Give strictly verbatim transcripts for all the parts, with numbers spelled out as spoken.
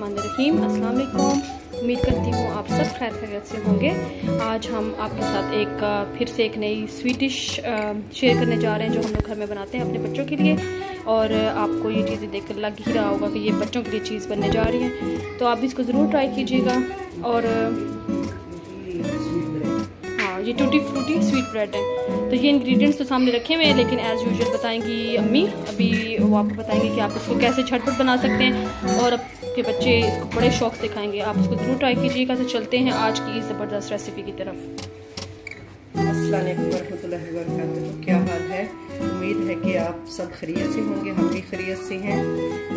रहमानिर्रहीम। अस्सलाम वालेकुम। उम्मीद करती हूँ आप सब खैर खैरियत से होंगे। आज हम आपके साथ एक फिर से एक नई स्वीट डिश शेयर करने जा रहे हैं जो हम लोग घर में बनाते हैं अपने बच्चों के लिए, और आपको ये चीज़ें देखकर लग ही रहा होगा कि ये बच्चों के लिए चीज़ बनने जा रही है, तो आप इसको ज़रूर ट्राई कीजिएगा। और हाँ, ये टूटी फ्रूटी स्वीट ब्रेड है। तो ये इंग्रेडिएंट्स तो सामने रखे हुए हैं, लेकिन एज़ यूजुअल बताएंगी अम्मी। अभी वो आपको बताएंगे कि आप इसको कैसे झटपट बना सकते हैं और के बच्चे इसको बड़े शौक से खाएंगे। आप इसको जरूर ट्राई कीजिएगा। तो चलते हैं आज की ज़बरदस्त रेसिपी की तरफ। अस्सलाम वालेकुम वरहमतुल्लाहि वबरकातुहू। क्या हाल है? उम्मीद है कि आप सब खैरियत से होंगे। हम भी खैरियत से हैं।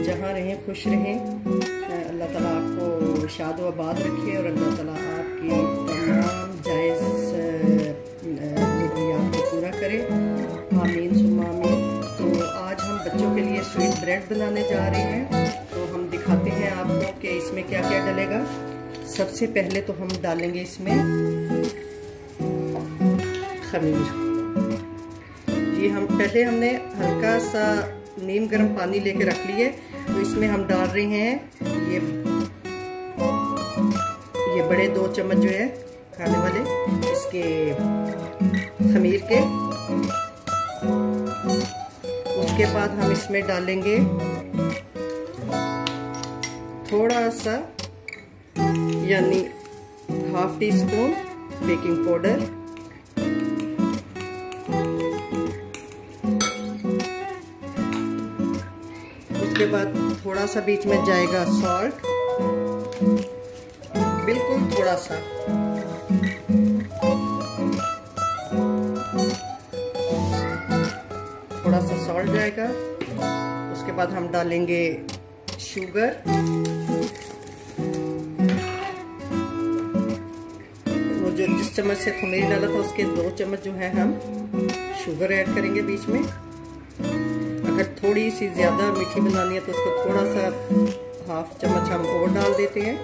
जहाँ रहें खुश रहें। अल्लाह ताला आपको शाद व आबाद रखे और अल्लाह ताला आपकी तमाम जायज़ ज़रूरियात को पूरा करे। आमीन सुम्मा आमीन। तो आज हम बच्चों के लिए स्वीट ब्रेड बनाने जा रहे हैं, तो हम दिखाते हैं आपको कि इसमें क्या क्या डलेगा। सबसे पहले तो हम डालेंगे इसमें खमीर। ये हम पहले हमने हल्का सा नीम गर्म पानी लेके रख लिए, तो इसमें हम डाल रहे हैं ये ये बड़े दो चम्मच जो है खाने वाले इसके खमीर के। उसके बाद हम इसमें डालेंगे थोड़ा सा यानी half teaspoon baking powder. उसके बाद थोड़ा सा बीच में जाएगा सॉल्ट, बिल्कुल थोड़ा सा। थोड़ा सा सॉल्ट जाएगा। उसके बाद हम डालेंगे शुगर, जो जिस चम्मच से खमीर डाला था उसके दो चम्मच जो है हम शुगर ऐड करेंगे बीच में। अगर थोड़ी सी ज़्यादा मीठी बनानी है तो उसको थोड़ा सा हाफ चम्मच हम और डाल देते हैं।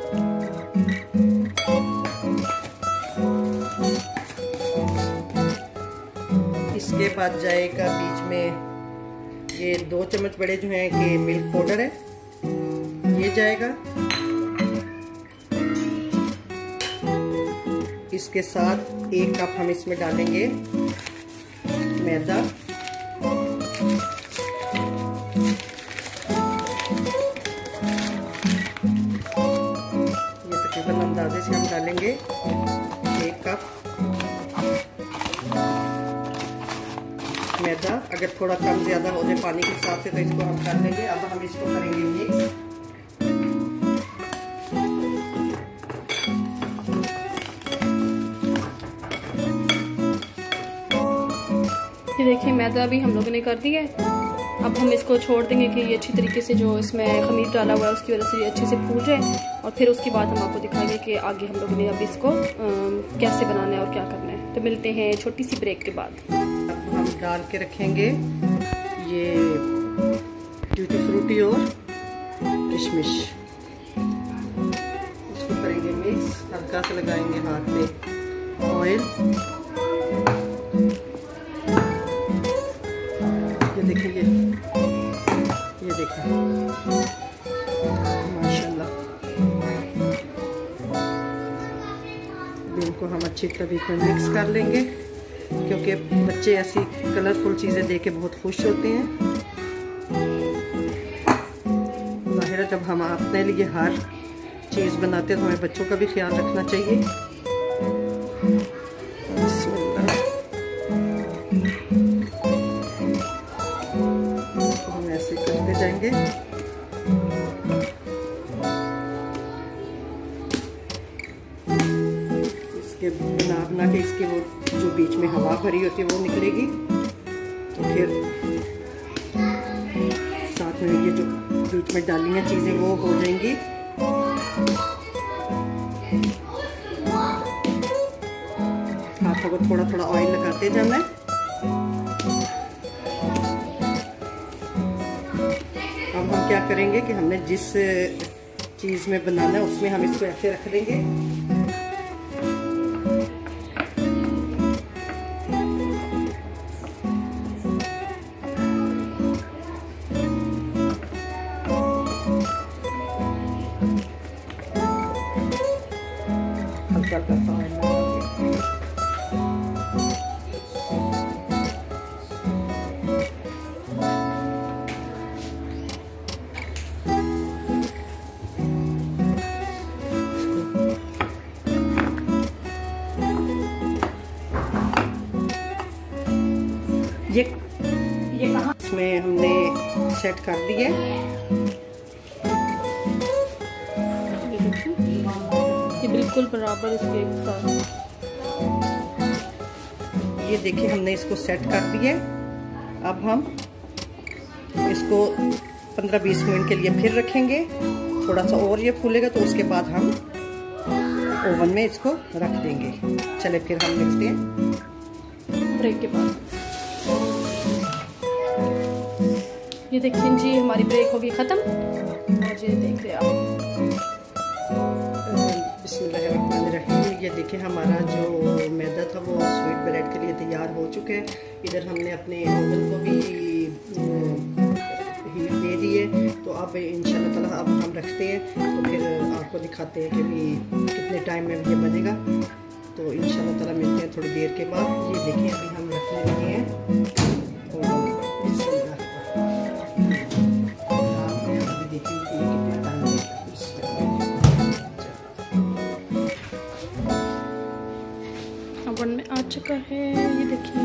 इसके बाद जाएगा बीच में ये दो चम्मच बड़े जो हैं कि मिल्क पाउडर है, ये जाएगा। इसके साथ एक कप हम इसमें डालेंगे मैदा। ये तकरीबन अंदाजे से हम डालेंगे एक कप मैदा। अगर थोड़ा कम ज़्यादा हो जाए पानी के हिसाब से तो इसको हम कर लेंगे। अब हम इसको करेंगे मिक्स। ये देखिए मैदा भी हम लोगों ने कर दिया है। अब हम इसको छोड़ देंगे कि ये अच्छी तरीके से जो इसमें खमीर डाला हुआ है उसकी वजह से ये अच्छे से फूल जाए, और फिर उसके बाद हम आपको दिखाएंगे कि आगे हम लोगों ने अब इसको कैसे बनाना है और क्या करना है। तो मिलते हैं छोटी सी ब्रेक के बाद। अब हम डाल के रखेंगे ये टूटी फ्रूटी और किशमिश। इसको करेंगे मिक्स, हल्का सा लगाएंगे हाथ पे ऑयल। देखिए ये देखिए माशाल्लाह। इनको हम अच्छी तरीके से मिक्स कर लेंगे क्योंकि बच्चे ऐसी कलरफुल चीज़ें देख के बहुत खुश होते हैं। ज़ाहिर है जब हम अपने लिए हर चीज़ बनाते हैं तो हमें बच्चों का भी ख्याल रखना चाहिए। जाएंगे इसके बना बना के इसके वो जो बीच में हवा भरी होती है वो निकलेगी, तो फिर साथ में ये जो बीच में डाली हैं चीज़ें वो हो जाएंगी। हाथों को थोड़ा थोड़ा ऑयल लगाते जाना है। क्या करेंगे कि हमने जिस चीज़ में बनाना है उसमें हम इसको ऐसे रख देंगे। ये ये कहाँ इसमें हमने सेट कर दिए। ये बिल्कुल बराबर इसके साथ, ये देखिए हमने इसको सेट कर दिए। अब हम इसको पंद्रह बीस मिनट के लिए फिर रखेंगे, थोड़ा सा और ये फूलेगा तो उसके बाद हम ओवन में इसको रख देंगे। चले फिर हम मिलते हैं ब्रेक के बाद। ये देखिए जी हमारी ब्रेक होगी ख़त्म, और ये देखिए आप बिस्मिल्लाहिर्रहमानिर्रहीम। ये देखिए हमारा जो मैदा था वो स्वीट ब्रेड के लिए तैयार हो चुके हैं। इधर हमने अपने ओवन को भी दे दिए, तो अब इंशाल्लाह ताला अब हम रखते हैं तो फिर आपको दिखाते हैं कि भी कितने टाइम में ये बनेगा। तो इंशाल्लाह ताला मिलते हैं थोड़ी देर के बाद। ये देखिए अभी हम रखने लगे हैं और ओवन में आ चुका है। ये देखिए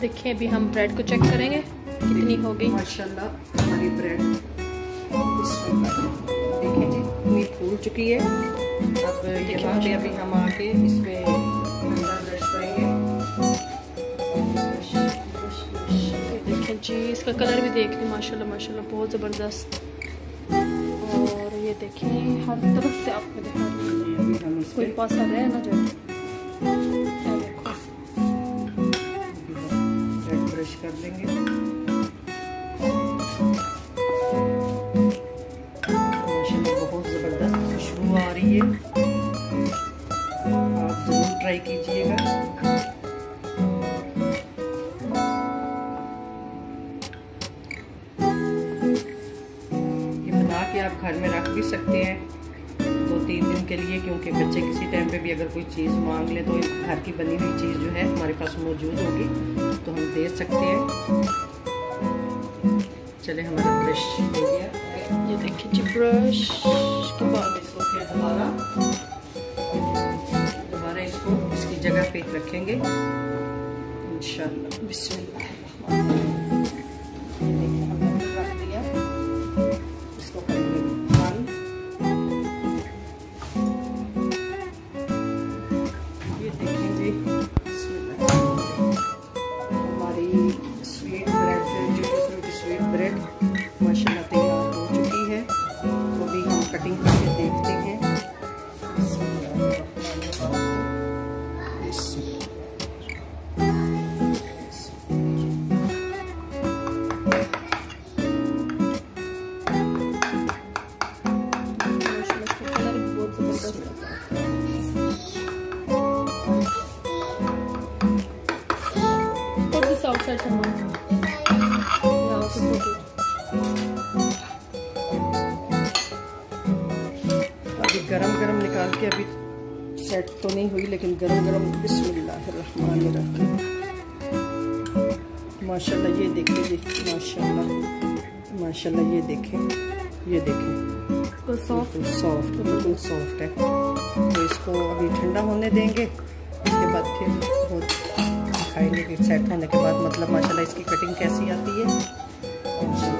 देखिए अभी हम ब्रेड को चेक करेंगे कितनी हो गई। माशाल्लाह हमारी ब्रेड देखिए जी इतनी फूल चुकी है। अब ये बातें अभी हम आके इस पे ब्रश करेंगे। देखिए जी इसका कलर भी देख लें, माशाल्लाह माशाल्लाह बहुत ज़बरदस्त। और ये देखिए हर तरफ से आपको दिखा रही है, कोई पासा रहे ना जाए। कर देंगे माशाल्लाह बहुत ज़बरदस्त खुशबू आ रही है, आप ज़रूर ट्राई कीजिएगा। ये बना के आप घर में रख भी सकते हैं दो तीन दिन के लिए, क्योंकि बच्चे किसी टाइम पे भी अगर कोई चीज़ मांग ले तो घर की बनी हुई चीज़ जो है हमारे पास मौजूद होगी तो हम दे सकते हैं। चले हमारा ब्रश हो गया, ये देखिए जी ब्रश के बाद इसको फिर दोबारा दोबारा इसको इसकी जगह पे रखेंगे इंशाल्लाह। बिस्मिल्लाह गरम गरम निकाल के, अभी सेट तो नहीं हुई लेकिन गरम गरम बिस्मिल्लाहिर्रहमानिर्रहीम। माशाल्लाह ये देखें जी माशाल्लाह माशाल्लाह ये देखें ये देखें बिल्कुल सॉफ्ट सॉफ्ट बिल्कुल सॉफ्ट है। तो इसको अभी ठंडा होने देंगे, उसके बाद फिर बहुत खाएंगे। सेट होने के बाद मतलब माशाल्लाह इसकी कटिंग कैसी आती है।